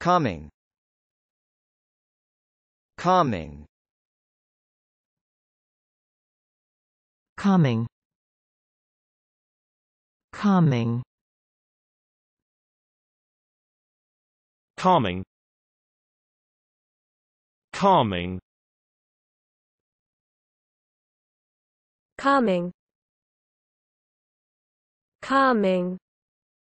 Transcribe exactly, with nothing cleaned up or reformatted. Calming. Calming. Calming. Calming. Calming. Calming. Calming. Calming.